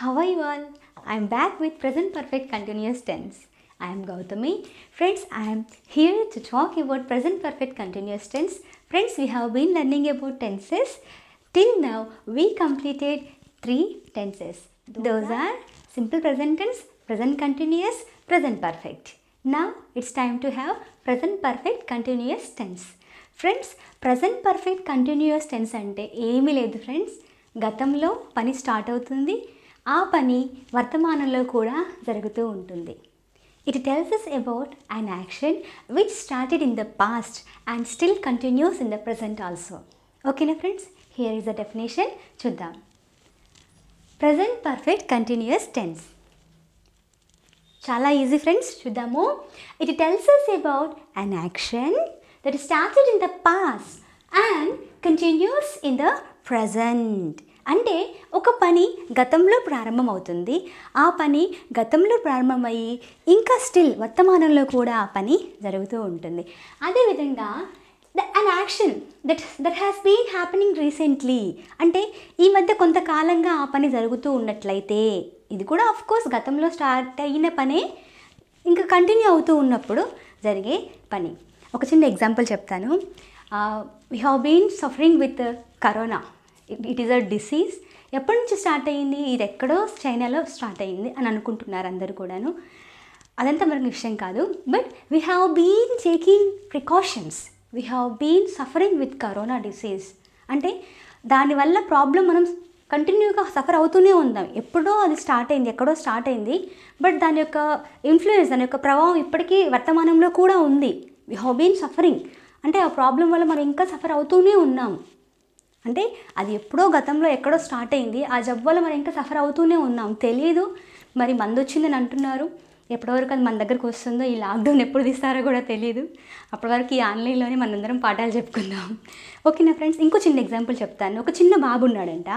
How are you all? I am back with present perfect continuous tense. I am Gautami. Friends, I am here to talk about present perfect continuous tense. Friends, we have been learning about tenses. Till now, we completed 3 tenses. Those are simple present tense, present continuous, present perfect. Now, it's time to have present perfect continuous tense. Friends, present perfect continuous tense ante emi ledhu friends. గతంలో పని start అవుతుంది ఆ పని వర్తమానంలో కూడా జరుగుతూ ఉంటుంది it tells us about an action which started in the past and still continues in the present also ఓకేనా friends here is the definition చూద్దాం present perfect continuous tense చాలా ఈజీ ఫ్రెండ్స్ చూద్దాము it tells us about an action that started in the past and continues in the present అంటే ఒక పని గతంలో ప్రారంభమవుతుంది ఆ పని గతంలో ప్రారంభమయ్యి ఇంకా స్టిల్ వర్తమానంలో కూడా ఆ పని జరుగుతూ ఉంటుంది అదేవిధంగా an action that has been happening recently అంటే ఈ మధ్య కొంతకాలంగా ఆ పని జరుగుతూ ఉన్నట్లయితే ఇది కూడా ఆఫ్ కోర్స్ గతంలో స్టార్ట్ అయిన పనే ఇంకా కంటిన్యూ అవుతూ ఉన్నప్పుడు జరిగే పని ఒక చిన్న ఎగ్జాంపుల్ చెప్తాను we have been suffering with corona it is a disease ఎప్పటి నుంచి స్టార్ట్ అయ్యింది ఇది ఎక్కడో చైనాలో స్టార్ట్ అయ్యింది అని అనుకుంటున్నారు అందరూ కూడాను అదంతా మనకు విషయం కాదు but we have been taking precautions we have been suffering with corona disease అంటే దానివల్ల ప్రాబ్లం మనం కంటిన్యూగా సఫర్ అవుతూనే ఉందాం ఎప్పుడో అది స్టార్ట్ అయింది ఎక్కడో స్టార్ట్ అయింది బట్ దాని యొక్క ఇన్ఫ్లుయెన్స్ దాని యొక్క ప్రభావం ఇప్పటికీ వర్తమానంలో కూడా ఉంది వీ హ్యావ్ బీన్ సఫరింగ్ అంటే ఆ ప్రాబ్లం వల్ల మనం ఇంకా సఫర్ అవుతూనే ఉన్నాము అంటే అది ఎప్పుడో గతంలో ఎక్కడో స్టార్ట్ అయింది ఆ జబ్బు వల్ల మనం ఇంకా సఫర్ అవుతూనే ఉన్నాం తెలియదు మరి మందు వచ్చిందని అంటున్నారు ఎప్పటివరకు అది మన దగ్గరకు వస్తుందో ఈ లాక్డౌన్ ఎప్పుడు తీస్తారో కూడా తెలియదు అప్పటివరకు ఈ ఆన్లైన్లోనే మనందరం పాఠాలు చెప్పుకుందాం ఓకేనా ఫ్రెండ్స్ ఇంకో చిన్న ఎగ్జాంపుల్ చెప్తాను ఒక చిన్న బాబు ఉన్నాడంట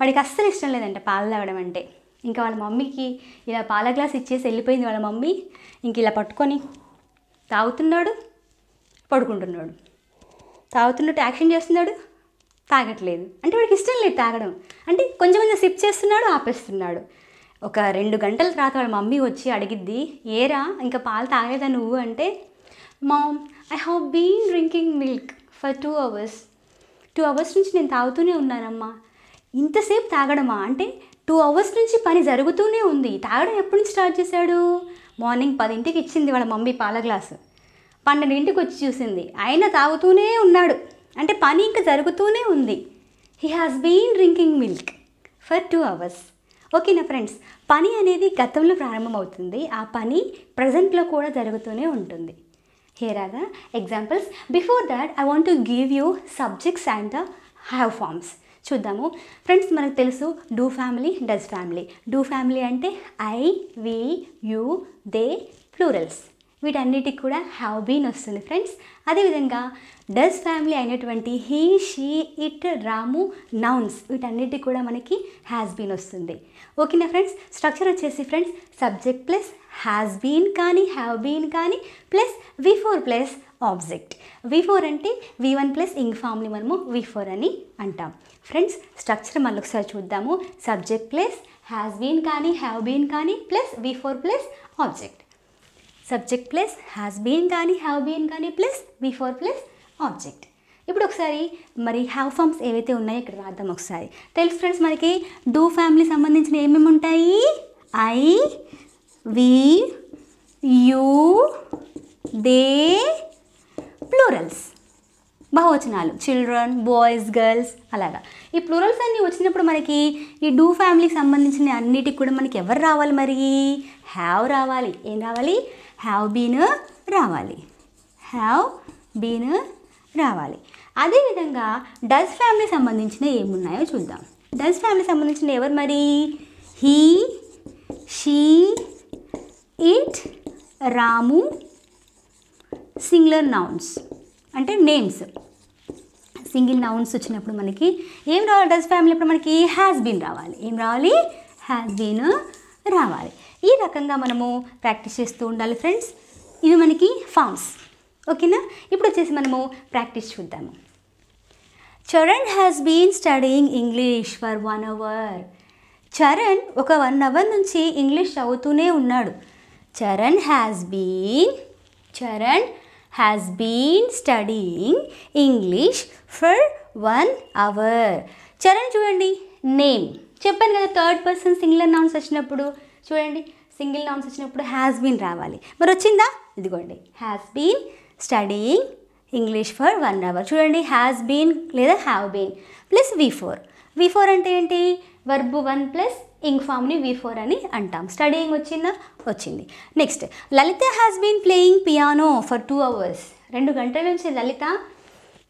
వాడికి అస్సలు ఇష్టం లేదంట పాలు తాగడం అంటే ఇంకా వాళ్ళ మమ్మీకి ఇలా పాల గ్లాస్ ఇచ్చేసి వెళ్ళిపోయింది వాళ్ళ మమ్మీ ఇంక ఇలా పట్టుకొని తాగుతున్నాడు పడుకుంటున్నాడు తాగుతున్నట్టు యాక్షన్ చేస్తున్నాడు తాగట్లేదు అంటే వాడికి ఇష్టం లేదు తాగడం అంటే కొంచెం కొంచెం సిప్ చేస్తున్నాడు ఆపేస్తున్నాడు ఒక 2 గంటల తర్వాత వాళ్ళ మమ్మీ వచ్చి అడిగిద్ది ఏరా ఇంకా పాలు తాగలేదా నువ్వు అంటే mom I have been drinking milk for 2 hours 2 hours నుంచి నేను తాగుతూనే ఉన్నానమ్మా ఇంతసేపు తాగడమా అంటే 2 hours నుంచి పని జరుగుతూనే ఉంది తాగడం ఎప్పటి నుంచి స్టార్ట్ చేశాడు మార్నింగ్ 10 గంటలకి ఇచ్చింది వాళ్ళ మమ్మీ పాల గ్లాసు 12 గంటలకి వచ్చి చూసింది ఆయన తాగుతూనే ఉన్నాడు అంటే పని ఇంకా జరుగుతూనే ఉంది he has been drinking milk for 2 hours ఓకేనా ఫ్రెండ్స్ పని అనేది గతంలో ప్రారంభమవుతుంది ఆ పని ప్రజెంట్లో కూడా జరుగుతూనే ఉంటుంది here are the examples before that I want to give you subjects and the have forms చూద్దాము ఫ్రెండ్స్ మనకు తెలుసు do family does family do family అంటే I we you they plurals వీటన్నిటికి కూడా హ్యావ్ బీన్ వస్తుంది ఫ్రెండ్స్ అదేవిధంగా does family అయినటువంటి he she it Ramu nouns వీటన్నిటికి కూడా మనకి హ్యాస్ బీన్ వస్తుంది ఓకేనా ఫ్రెండ్స్ స్ట్రక్చర్ వచ్చేసి friends subject plus has been కానీ హ్యావ్ బీన్ కానీ plus V4 plus object V4 అంటే V1 ప్లస్ ఇంగ్ ఫామ్ని మనము V4 అని అంటాం ఫ్రెండ్స్ స్ట్రక్చర్ మనం ఒకసారి చూద్దాము సబ్జెక్ట్ ప్లస్ హ్యాస్ బీన్ కానీ హ్యావ్ బీన్ కానీ plus V4 plus object subject plus has been కానీ హ్యావ్ బీన్ కానీ ప్లస్ V4 ప్లస్ ఆబ్జెక్ట్ ఇప్పుడు ఒకసారి మరి హ్యావ్ ఫామ్స్ ఏవైతే ఉన్నాయో ఇక్కడ రాద్దాం ఒకసారి తెలుసు ఫ్రెండ్స్ మనకి డూ ఫ్యామిలీ సంబంధించిన ఏమేమి ఉంటాయి I we you they plurals బహువచనాలు చిల్డ్రన్ బాయ్స్ గర్ల్స్ అలాగా ఈ ప్లూరల్స్ అన్నీ వచ్చినప్పుడు మనకి ఈ డూ ఫ్యామిలీకి సంబంధించిన అన్నిటికి కూడా మనకి ఎవరు రావాలి మరి హ్యావ్ రావాలి ఏం రావాలి హ్యావ్ బీన్ రావాలి హ్యావ్ బీన్ రావాలి అదేవిధంగా డస్ ఫ్యామిలీ సంబంధించిన ఏమున్నాయో చూద్దాం డస్ ఫ్యామిలీ సంబంధించిన ఎవరు మరి he she it Ramu singular nouns అంటే నేమ్స్ సింగిల్ నౌన్స్ వచ్చినప్పుడు మనకి ఏం రావాలి డస్ ఫ్యామిలీ అప్పుడు మనకి హ్యాస్ బీన్ రావాలి ఏం రావాలి హ్యాస్ బీన్ రావాలి ఈ రకంగా మనము ప్రాక్టీస్ చేస్తూ ఉండాలి ఫ్రెండ్స్ ఇవి మనకి ఫామ్స్ ఓకేనా ఇప్పుడు వచ్చేసి మనము ప్రాక్టీస్ చూద్దాము Charan has been studying English for 1 hour Charan ఒక 1 అవర్ నుంచి ఇంగ్లీష్ చదువుతూనే ఉన్నాడు. Charan has been studying English for 1 hour. Charan చూడండి నేమ్ చెప్పాను కదా థర్డ్ పర్సన్ సింగులర్ నౌన్స్ వచ్చినప్పుడు చూడండి సింగిల్ నౌన్స్ వచ్చినప్పుడు హ్యాస్ బీన్ రావాలి. మరి వచ్చిందా? ఇదిగోండి has been studying English for 1 hour. చూడండి హ్యాస్ బీన్ లేదా have been plus V four అంటే ఏంటి? వర్బ్ 1 ప్లస్ ఇంగ్ ఫామ్ని V4 అని అంటాం. స్టడీయింగ్ వచ్చిందా? వచ్చింది. Next Lalitha has been playing piano for 2 hours. 2 గంటల నుంచి లలిత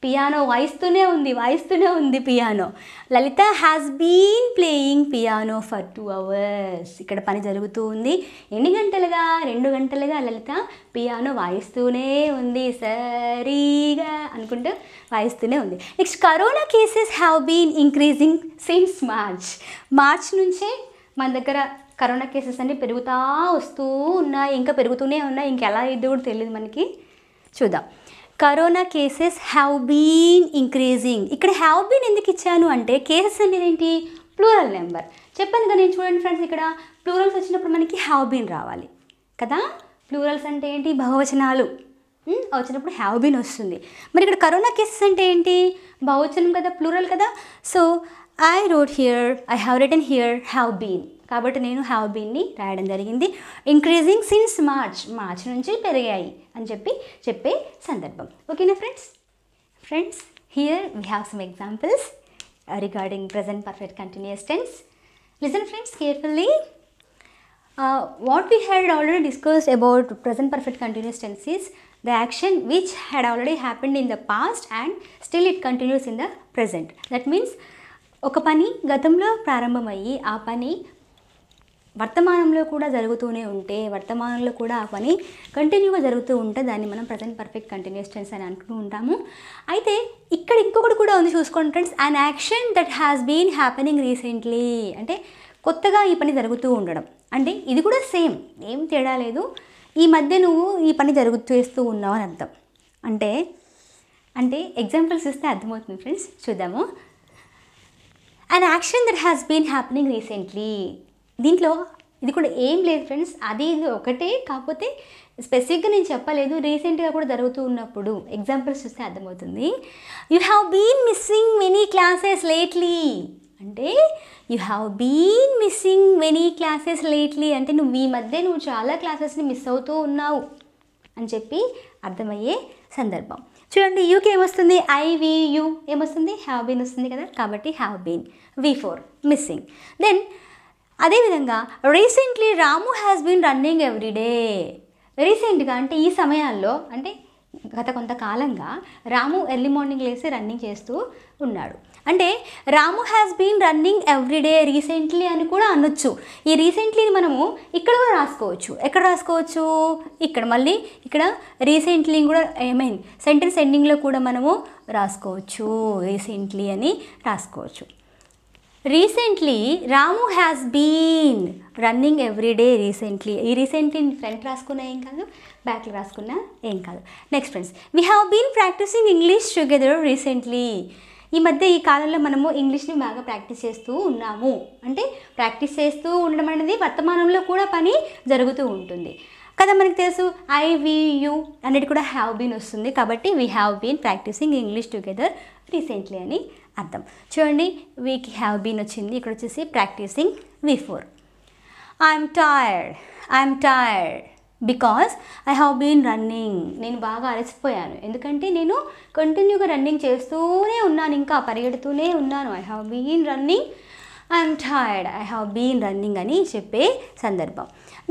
పియానో వాయిస్తూనే ఉంది piano. Lalitha has been playing piano for 2 hours. ఇక్కడ పని జరుగుతూ ఉంది. ఎన్ని గంటలుగా? 2 గంటలుగా లలిత పియానో వాయిస్తూనే ఉంది. సరిగా అనుకుంటూ వాయిస్తూనే ఉంది. Next corona cases have been increasing since March నుంచే మన దగ్గర కరోనా కేసెస్ అన్నీ పెరుగుతూనే ఉన్నాయి. ఇంకా ఎలా అయిందో కూడా తెలియదు మనకి. చూద్దాం. Corona cases have been increasing. ఇక్కడ హ్యావ్ బీన్ ఎందుకు ఇచ్చాను అంటే కేసెస్ అనేది ఏంటి? ప్లూరల్ నెంబర్ చెప్పాను కదా నేను. చూడండి ఫ్రెండ్స్ ఇక్కడ ప్లూరల్స్ వచ్చినప్పుడు మనకి హ్యావ్ బీన్ రావాలి కదా. ప్లూరల్స్ అంటే ఏంటి? బహువచనాలు వచ్చినప్పుడు హ్యావ్ బీన్ వస్తుంది. మరి ఇక్కడ కరోనా కేసెస్ అంటే ఏంటి? బహువచనం కదా, ప్లూరల్ కదా. So I have written here have been. కాబట్టి నేను హ్యావ్ బీన్ని రాయడం జరిగింది. ఇంక్రీజింగ్ సిన్స్ మార్చ్ నుంచి పెరిగాయి అని చెప్పే సందర్భం. ఓకేనా friends here we have some examples regarding present perfect continuous tense. Listen friends carefully. What we had already discussed about present perfect continuous tense is the action which had already happened in the past and still it continues in the present. That means oka pani gatamlo prarambhamayi aa pani వర్తమానంలో కూడా జరుగుతూనే ఉంటే వర్తమానంలో కూడా ఆ పని కంటిన్యూగా జరుగుతూ ఉంటే దాన్ని మనం ప్రజెంట్ పర్ఫెక్ట్ కంటిన్యూస్ టెన్స్ అని అంటూ ఉంటాము. అయితే ఇక్కడ ఇంకొకటి కూడా ఉంది చూసుకోండి friends. An action that has been happening recently అంటే కొత్తగా ఈ పని జరుగుతూ ఉండడం. అంటే ఇది కూడా సేమ్, ఏం తేడా లేదు. ఈ మధ్య నువ్వు ఈ పని చేస్తూ ఉన్నావు అని అర్థం. అంటే ఎగ్జాంపుల్స్ ఇస్తే అర్థమవుతుంది ఫ్రెండ్స్. చూద్దాము. An action that has been happening recently. దీంట్లో ఇది కూడా ఏం లేదు ఫ్రెండ్స్, ఇది ఒకటే. కాకపోతే స్పెసిఫిక్గా నేను చెప్పలేదు, రీసెంట్గా కూడా జరుగుతూ ఉన్నప్పుడు ఎగ్జాంపుల్స్ చూస్తే అర్థమవుతుంది. You have been missing many classes lately అంటే నువ్వు ఈ మధ్య చాలా క్లాసెస్ని మిస్ అవుతూ ఉన్నావు అని చెప్పి అర్థమయ్యే సందర్భం. చూడండి యూకి ఏమొస్తుంది? IVU ఏమొస్తుంది? హ్యావ్ బీన్ వస్తుంది కదా. కాబట్టి have been V4 missing. Then అదేవిధంగా recently Ramu has been running everyday. రీసెంట్గా అంటే ఈ సమయాల్లో అంటే గత కొంతకాలంగా రాము ఎర్లీ మార్నింగ్ లేసి రన్నింగ్ చేస్తూ ఉన్నాడు. అంటే Ramu has been running everyday recently అని కూడా అనొచ్చు. ఈ రీసెంట్లీ మనము ఇక్కడ కూడా రాసుకోవచ్చు. ఎక్కడ రాసుకోవచ్చు? ఇక్కడ మళ్ళీ ఇక్కడ రీసెంట్లీ కూడా సెంటెన్స్ ఎండింగ్లో కూడా మనము రాసుకోవచ్చు. రీసెంట్లీ అని రాసుకోవచ్చు. Recently Ramu has been running everyday recently. ఈ రీసెంట్లీ ఫ్రంట్ రాసుకున్నా ఏం కాదు, బ్యాక్లో రాసుకున్నా ఏం కాదు. Next friends we have been practising English together recently. ఈ మధ్య ఈ కాలంలో మనము ఇంగ్లీష్ని బాగా ప్రాక్టీస్ చేస్తూ ఉన్నాము. అంటే ప్రాక్టీస్ చేస్తూ ఉండడం అనేది వర్తమానంలో కూడా పని జరుగుతూ ఉంటుంది కదా మనకు తెలుసు. IVU అనేది కూడా హ్యావ్ బీన్ వస్తుంది. కాబట్టి we have been practising English together recently అని అర్థం. చూడండి వీకి హ్యావ్ బీన్ వచ్చింది. ఇక్కడ వచ్చేసి practising V4. I'm tired because I have been running. నేను బాగా అలసిపోయాను ఎందుకంటే నేను కంటిన్యూగా రన్నింగ్ చేస్తూనే ఉన్నాను, ఇంకా పరిగెడుతూనే ఉన్నాను. ఐ హ్యావ్ బీన్ రన్నింగ్ అని చెప్పే సందర్భం.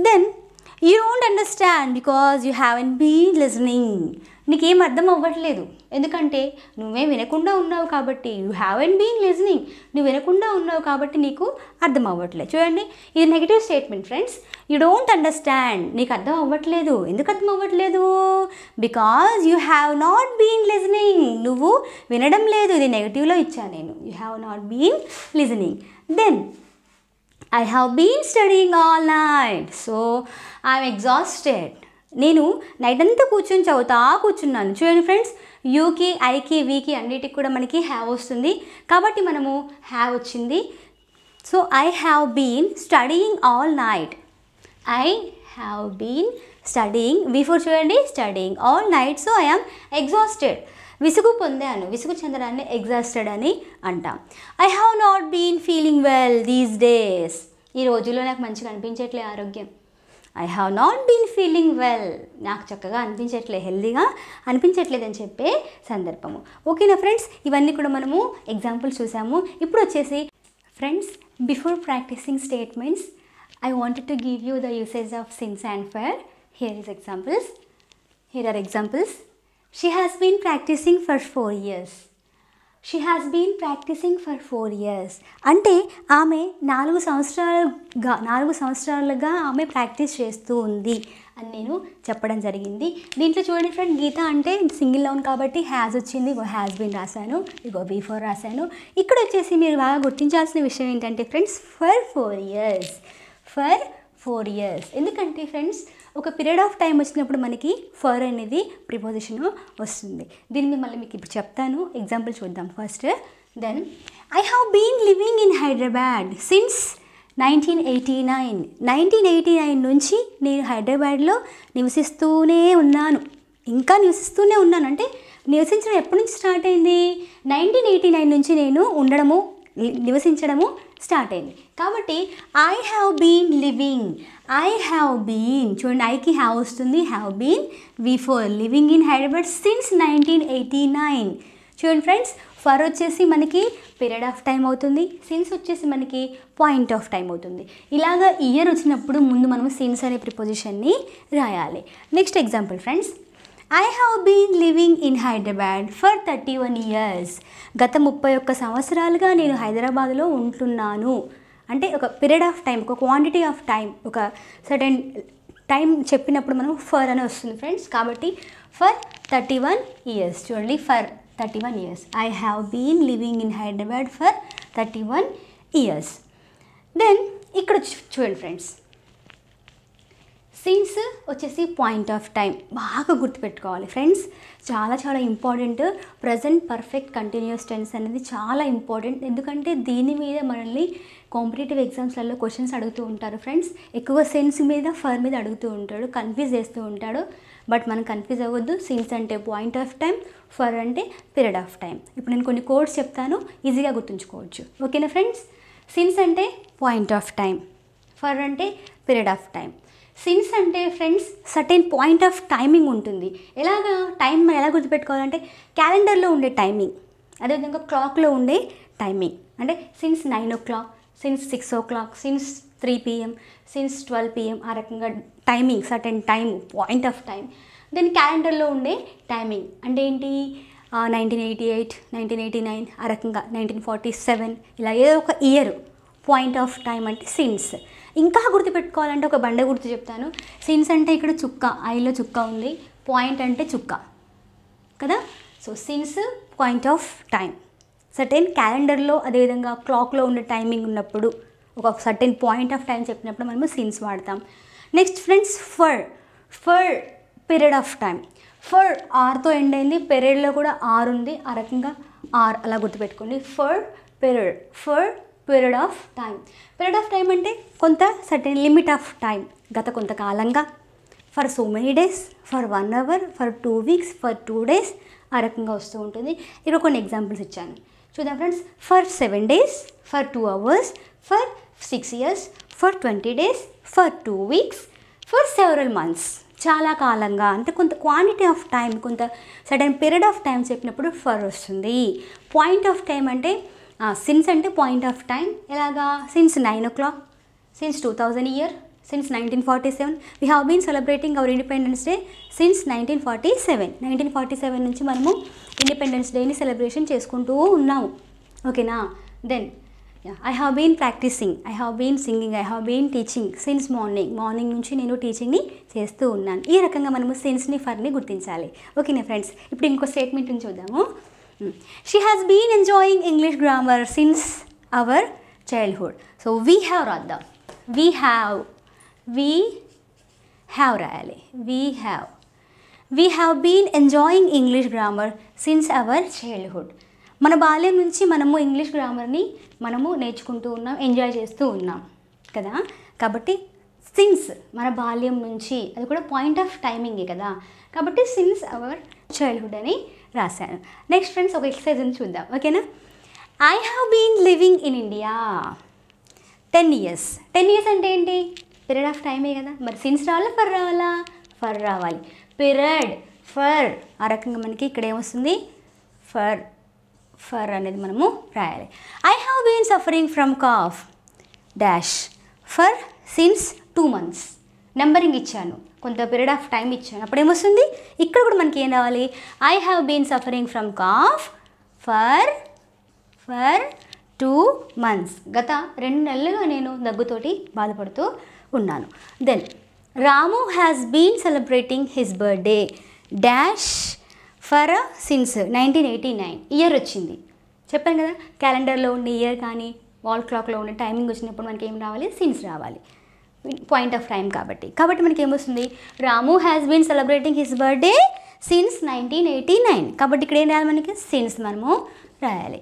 Then you don't understand because you haven't been listening. నీకేం అర్థం అవ్వట్లేదు ఎందుకంటే నువ్వే వినకుండా ఉన్నావు కాబట్టి. యూ హ్యావెంట్ బీన్ లిజనింగ్, నువ్వు వినకుండా ఉన్నావు కాబట్టి నీకు అర్థం అవ్వట్లేదు. చూడండి ఇది negative statement friends. You don't understand, నీకు అర్థం అవ్వట్లేదు. ఎందుకు అర్థం అవ్వట్లేదు? Because you have not been listening, నువ్వు వినడం లేదు. ఇది నెగిటివ్లో ఇచ్చాను నేను. You have not been listening. Then I have been studying all night so I'm exhausted. నేను నైట్ అంతా కూర్చున్నాను. చూడండి ఫ్రెండ్స్ యూకి ఐకి వీకి అన్నిటికి కూడా మనకి హ్యావ్ వస్తుంది. కాబట్టి మనము హ్యావ్ వచ్చింది. So I have been studying all night. I have been studying. Before chudandi studying all night. So I am exhausted. విసుగు పొందాను, విసుగు చెందడాన్ని ఎగ్జాస్టెడ్ అని అంటాం. I have not been feeling well these days. ఈ రోజుల్లో నాకు మంచిగా అనిపించట్లే ఆరోగ్యం. I have not been feeling well, నాకు చక్కగా అనిపించట్లే, హెల్దీగా అనిపించట్లేదని చెప్పే సందర్భము. ఓకేనా ఫ్రెండ్స్, ఇవన్నీ కూడా మనము ఎగ్జాంపుల్ చూసాము. ఇప్పుడు వచ్చేసి friends, before practising statements I wanted to give you the usage of since and for. Here are examples. She has been practicing for 4 years. She has been practicing for 4 years. అంటే ఆమె 4 సంవత్సరాలుగా ఆమె practice చేస్తూ ఉంది అని నేను చెప్పడం జరిగింది. దీంట్లో చూడండి ఫ్రెండ్, గీత అంటే సింగిల్ నౌన్ కాబట్టి హ్యాస్ వచ్చింది. ఇగో హ్యాస్ బీన్ రాశాను, ఇగో బిఫోర్ రాశాను. ఇక్కడ వచ్చేసి మీరు బాగా గుర్తించాల్సిన విషయం ఏంటంటే ఫ్రెండ్స్, ఫర్ ఫోర్ ఇయర్స్. ఎందుకంటే ఫ్రెండ్స్, ఒక పీరియడ్ ఆఫ్ టైం వచ్చినప్పుడు మనకి ఫర్ అనేది ప్రిపోజిషన్ వస్తుంది. దీన్ని మళ్ళీ మీకు ఇప్పుడు చెప్తాను, ఎగ్జాంపుల్ చూద్దాం first. Then I have been living in Hyderabad since 1989. 1989 నుంచి నేను హైదరాబాద్లో ఇంకా నివసిస్తూనే ఉన్నాను. అంటే నివసించడం ఎప్పటి నుంచి స్టార్ట్ అయింది? 1989 నుంచి నేను నివసించడము స్టార్ట్ అయింది. కాబట్టి ఐ హ్యావ్ బీన్ చూడండి, ఐకి హ్యావ్ వస్తుంది. Have been before living in Hyderabad since 1989. చూడండి ఫ్రెండ్స్, ఫర్ వచ్చేసి మనకి పీరియడ్ ఆఫ్ టైం అవుతుంది, సిన్స్ వచ్చేసి మనకి పాయింట్ ఆఫ్ టైం అవుతుంది. ఇలాగా ఇయర్ వచ్చినప్పుడు ముందు మనం సిన్స్ అనే ప్రిపోజిషన్ని రాయాలి. Next example friends, I have been living in Hyderabad for 31 years. గత 31 సంవత్సరాలుగా నేను హైదరాబాద్లో ఉంటున్నాను. అంటే ఒక పీరియడ్ ఆఫ్ టైం, ఒక క్వాంటిటీ ఆఫ్ టైం, ఒక సర్టెన్ టైం చెప్పినప్పుడు మనం ఫర్ అని వస్తుంది ఫ్రెండ్స్. కాబట్టి ఫర్ 31 years. చూడండి, for 31 years. I have been living in Hyderabad for 31 years. Then ఇక్కడ చూడండి ఫ్రెండ్స్, సిన్స్ వచ్చేసి పాయింట్ ఆఫ్ టైం. బాగా గుర్తుపెట్టుకోవాలి ఫ్రెండ్స్, చాలా important. Present perfect continuous tense అనేది చాలా ఇంపార్టెంట్. ఎందుకంటే దీని మీద మనల్ని కాంపిటేటివ్ ఎగ్జామ్స్లలో క్వశ్చన్స్ అడుగుతూ ఉంటారు ఫ్రెండ్స్. ఎక్కువ సిన్స్ మీద, ఫర్ మీద అడుగుతూ ఉంటాడు, కన్ఫ్యూజ్ చేస్తూ ఉంటాడు. బట్ మనం కన్ఫ్యూజ్ అవ్వద్దు. సిన్స్ అంటే పాయింట్ ఆఫ్ టైం, ఫర్ అంటే పీరియడ్ ఆఫ్ టైం. ఇప్పుడు నేను కొన్ని కోడ్స్ చెప్తాను, ఈజీగా గుర్తుంచుకోవచ్చు. ఓకేనా ఫ్రెండ్స్, సిన్స్ అంటే పాయింట్ ఆఫ్ టైం, ఫర్ అంటే పీరియడ్ ఆఫ్ టైం. సిన్స్ అంటే friends certain point of timing ఉంటుంది. ఎలాగా టైం ఎలా గుర్తుపెట్టుకోవాలంటే క్యాలెండర్లో ఉండే టైమింగ్, అదేవిధంగా క్లాక్లో ఉండే టైమింగ్. అంటే since 9 o'clock, since 6 o'clock, since 3 PM, since 12 PM, ఆ రకంగా timing, certain time, point of time. Then క్యాలెండర్లో ఉండే టైమింగ్ అంటే ఏంటి? 1988, 1989, ఆ రకంగా 1947, ఇలా ఏదో ఒక ఇయర్ పాయింట్ ఆఫ్ టైం అంటే సిన్స్. ఇంకా గుర్తుపెట్టుకోవాలంటే ఒక బండ గుర్తు చెప్తాను. సిన్స్ అంటే ఇక్కడ చుక్క, ఐలో చుక్క ఉంది, పాయింట్ అంటే చుక్క కదా. So since point of time, certain క్యాలెండర్లో అదేవిధంగా క్లాక్లో ఉండే టైమింగ్ ఉన్నప్పుడు, ఒక సర్టెన్ పాయింట్ ఆఫ్ టైం చెప్పినప్పుడు మనము సిన్స్ వాడతాం. Next friends, for period of time. For ఆర్తో ఎండ్ అయింది, పీరియడ్లో కూడా ఆర్ ఉంది, ఆ రకంగా ఆర్, అలా గుర్తుపెట్టుకోండి. For period of time. Period of time అంటే కొంత సర్టెన్ లిమిట్ ఆఫ్ టైం, గత కొంతకాలంగా, for so many days, for 1 hour, for 2 weeks, for 2 days, ఆ రకంగా వస్తూ ఉంటుంది. ఇక్కడ కొన్ని ఎగ్జాంపుల్స్ ఇచ్చాను చూద్దాం friends. For 7 days, for 2 hours, for 6 years, for 20 days, for 2 weeks, for several months. చాలా కాలంగా అంటే కొంత క్వాంటిటీ ఆఫ్ టైం, కొంత సర్టెన్ పీరియడ్ ఆఫ్ టైం చెప్పినప్పుడు ఫర్ వస్తుంది. పాయింట్ ఆఫ్ టైం అంటే సిన్స్ అంటే పాయింట్ ఆఫ్ టైం. ఎలాగా? Since 9 o'clock, since 2000 year, since 1947. We have been celebrating our independence day since 1947. 1947 నుంచి మనము ఇండిపెండెన్స్ డేని సెలబ్రేషన్ చేసుకుంటూ ఉన్నాము. ఓకేనా? Then I have been practising, I have been singing, I have been teaching since morning నుంచి నేను టీచింగ్ని చేస్తూ ఉన్నాను. ఈ రకంగా మనము సిన్స్ని, ఫర్ని గుర్తించాలి. ఓకేనా ఫ్రెండ్స్, ఇప్పుడు ఇంకో స్టేట్మెంట్ని చూద్దాము. She has been enjoying English grammar since our childhood. So we have been enjoying English grammar since our childhood. మన బాల్యం నుంచి మనము ఇంగ్లీష్ గ్రామర్ని మనము నేర్చుకుంటూ ఉన్నాం, ఎంజాయ్ చేస్తూ ఉన్నాం కదా. కాబట్టి సిన్స్ మన బాల్యం నుంచి, అది కూడా పాయింట్ ఆఫ్ టైమింగే కదా, కాబట్టి సిన్స్ అవర్ చైల్డ్హుడ్ అని రాశాను. నెక్స్ట్ ఫ్రెండ్స్ ఒక ఎక్సర్సైజ్ అని చూద్దాం, ఓకేనా. I have been living in India 10 years. 10 years అంటే ఏంటి? పీరియడ్ ఆఫ్ టైమే కదా. మరి సిన్స్ రావాలా ఫర్ రావాలా? ఫర్ రావాలి. పీరియడ్ ఫర్, ఆ రకంగా మనకి ఇక్కడ ఏమొస్తుంది ఫర్, ఫర్ అనేది మనము రాయాలి. I have been suffering from cough dash for since 2 months. Numbering ఇచ్చాను, కొంత పీరియడ్ ఆఫ్ టైం ఇచ్చాను, అప్పుడు ఏమొస్తుంది ఇక్కడ కూడా మనకి ఏం రావాలి? I have been suffering from cough for 2 months. గత 2 నెలలుగా నేను దగ్గుతోటి బాధపడుతూ ఉన్నాను. Then Ramu has been celebrating his birthday dash for since 1989. Year వచ్చింది చెప్పాను కదా, క్యాలెండర్లో ఉండే ఇయర్ కానీ వాల్ క్లాక్లో ఉండే టైమింగ్ వచ్చినప్పుడు మనకి ఏం రావాలి? సిన్స్ రావాలి, పాయింట్ ఆఫ్ టైం కాబట్టి. కాబట్టి మనకి ఏమొస్తుంది? Ramu has been celebrating his birthday since 1989. కాబట్టి ఇక్కడ ఏం రాయాలి మనకి? సిన్స్ మనము రాయాలి.